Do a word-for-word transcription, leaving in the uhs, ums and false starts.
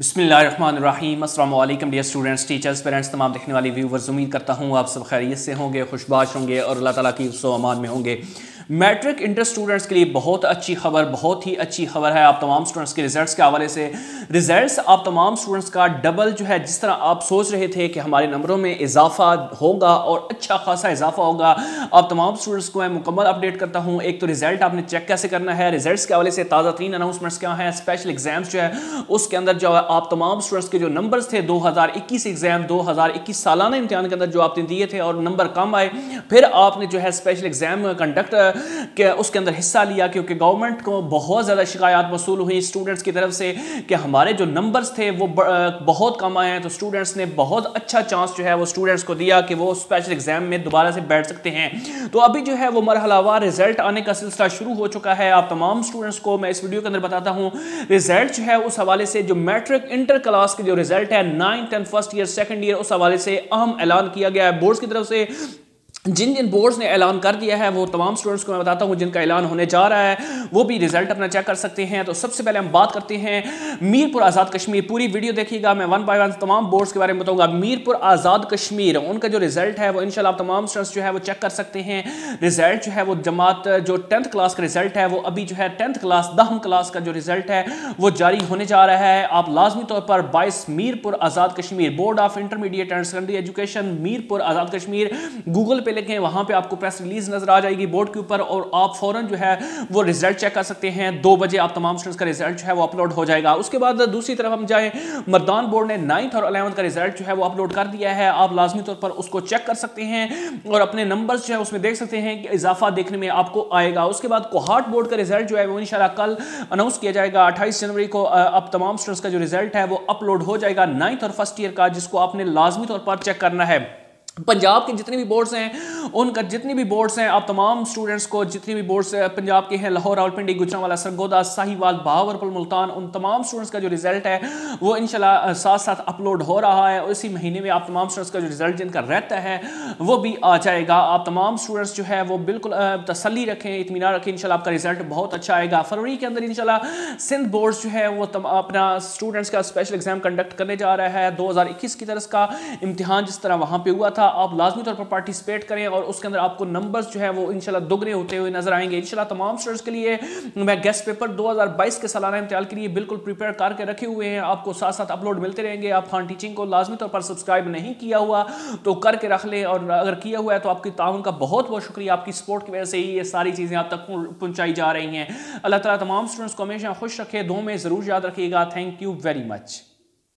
बिस्मिल्लाहिर्रहमानिर्रहीम। अस्सलाम वालेकुम डियर स्टूडेंट्स, टीचर्स, पेरेंट्स, तमाम देखने वाले व्यूवर्स, उम्मीद करता हूँ आप सब खैरियत से होंगे, खुशबाश होंगे और अल्लाह ताला की उसो अमान में होंगे। मैट्रिक इंटर स्टूडेंट्स के लिए बहुत अच्छी खबर, बहुत ही अच्छी खबर है आप तमाम स्टूडेंट्स के रिजल्ट्स के हवाले से। रिजल्ट्स आप तमाम स्टूडेंट्स का डबल जो है, जिस तरह आप सोच रहे थे कि हमारे नंबरों में इजाफा होगा और अच्छा खासा इजाफा होगा, आप तमाम स्टूडेंट्स को मैं मुकम्मल अपडेट करता हूँ। एक तो रिजल्ट आपने चेक कैसे करना है, रिजल्ट्स के हवाले से ताज़ा तरीन अनाउंसमेंट्स क्या हैं, स्पेशल एग्जाम्स जो है उसके अंदर जो है आप तमाम स्टूडेंट्स के जो नंबर्स थे दो हज़ार इक्कीस एग्जाम दो हज़ार इक्कीस सालाना इम्तिहान के अंदर जो आपने दिए थे और नंबर कम आए, फिर आपने जो है स्पेशल एग्जाम कंडक्ट के उसके अंदर हिस्सा लिया क्योंकि गवर्नमेंट को बहुत ज़्यादा शिकायत वसूल हुई स्टूडेंट्स की तरफ से कि हमारे जो नंबर्स थे वो बहुत कम आए हैं। तो स्टूडेंट्स ने बहुत अच्छा चांस जो है वो स्टूडेंट्स को दिया कि वो स्पेशल एग्जाम में दोबारा से बैठ सकते हैं। तो अभी जो है वो मरहलावार रिजल्ट आने का सिलसिला शुरू हो चुका है। आप तमाम स्टूडेंट्स को मैं इस वीडियो के अंदर बताता हूँ रिजल्ट जो है उस हवाले से, जो मैट्रिक इंटर क्लास के जो रिजल्ट है ninth and first year second year, उस हवाले से अहम ऐलान किया गया है बोर्ड्स की तरफ से। जिन जिन बोर्ड्स ने ऐलान कर दिया है वो तमाम स्टूडेंट्स को मैं बताता हूँ जिनका ऐलान होने जा रहा है, वो भी रिजल्ट अपना चेक कर सकते हैं। तो सबसे पहले हम बात करते हैं मीरपुर आज़ाद कश्मीर, पूरी वीडियो देखिएगा, मैं वन बाय वन तमाम बोर्ड्स के बारे में बताऊँगा। मीरपुर आज़ाद कश्मीर उनका जो रिजल्ट है वो इंशाल्लाह तमाम स्टूडेंट्स जो है वो चेक कर सकते हैं। रिजल्ट जो है वो जमात जो टेंथ क्लास का रिजल्ट है वो अभी जो है टेंथ क्लास दहम क्लास का जो रिजल्ट है वो जारी होने जा रहा है। आप लाजमी तौर पर बाईस Mirpur Azad Kashmir board of intermediate and secondary education Mirpur Azad Kashmir Google लिखें, वहां पे आपको प्रेस रिलीज नजर आ जाएगी बोर्ड के ऊपर और आप फौरन जो है वो रिजल्ट चेक कर सकते हैं। दो बजे आप तमाम स्टूडेंट्स का रिजल्ट जो है वो अपलोड हो जाएगा। उसके बाद दूसरी तरफ हम जाएं, मर्दान बोर्ड ने नाइन्थ और अलेवंथ का रिजल्ट जो है वो अपलोड कर दिया है। आप लाजमी तौर पर उसको चेक कर सकते हैं और अपने नंबर्स जो है उसमें देख सकते हैं कि इजाफा देखने में आपको आएगा। उसके बाद कोहाट बोर्ड का रिजल्ट जो है वो इंशाल्लाह कल अनाउंस किया जाएगा, अट्ठाईस जनवरी को आप तमाम स्टूडेंट्स का जो रिजल्ट है वो अपलोड हो जाएगा नाइन्थ और फर्स्ट ईयर का, जिसको आपने लाजमी तौर पर चेक करना है। पंजाब के जितने भी बोर्ड्स हैं उनका जितनी भी बोर्ड्स हैं आप तमाम स्टूडेंट्स को, जितने भी बोर्ड्स पंजाब के हैं लाहौर, रावलपिंडी, गुजरांवाला, सरगोधा, साहिवाल, भावलपुर, मुल्तान, उन तमाम स्टूडेंट्स का जो रिजल्ट है वो इंशाल्लाह साथ साथ अपलोड हो रहा है और इसी महीने में आप तमाम स्टूडेंट्स का जो रिजल्ट जिनका रहता है वो भी आ जाएगा। आप तमाम स्टूडेंट्स जो है वो बिल्कुल तसल्ली रखें, इत्मीनान रखें, इंशाल्लाह आपका रिजल्ट बहुत अच्छा आएगा। फरवरी के अंदर इंशाल्लाह सिंध बोर्ड्स जो है वो अपना स्टूडेंट्स का स्पेशल एग्जाम कंडक्ट करने जा रहा है। दो हज़ार इक्कीस की तरह का इम्तिहान जिस तरह वहाँ पर हुआ था, आप लाजमी तौर पर पार्टिसिपेट करें और उसके अंदर आपको नंबर्स जो है वो इंशाल्लाह दोगुने होते हुए नजर आएंगे। इंशाल्लाह तमाम स्टूडेंट्स के लिए मैं गेस्ट पेपर दो हज़ार बाईस के सालाना इम्तिहान के लिए बिल्कुल प्रिपेयर करके रखे हुए हैं, आपको साथ साथ अपलोड मिलते रहेंगे। आप खान टीचिंग को लाजमी तौर पर सब्सक्राइब नहीं किया हुआ तो करके रख लें और अगर किया हुआ है तो आपकी ताउन का बहुत बहुत शुक्रिया। आपकी सपोर्ट की वजह से ही ये सारी चीज़ें आप तक पहुँचाई जा रही हैं। अल्लाह ताला तमाम स्टूडेंट्स को हमेशा खुश रखे, दो में ज़रूर याद रखिएगा। Thank you very much.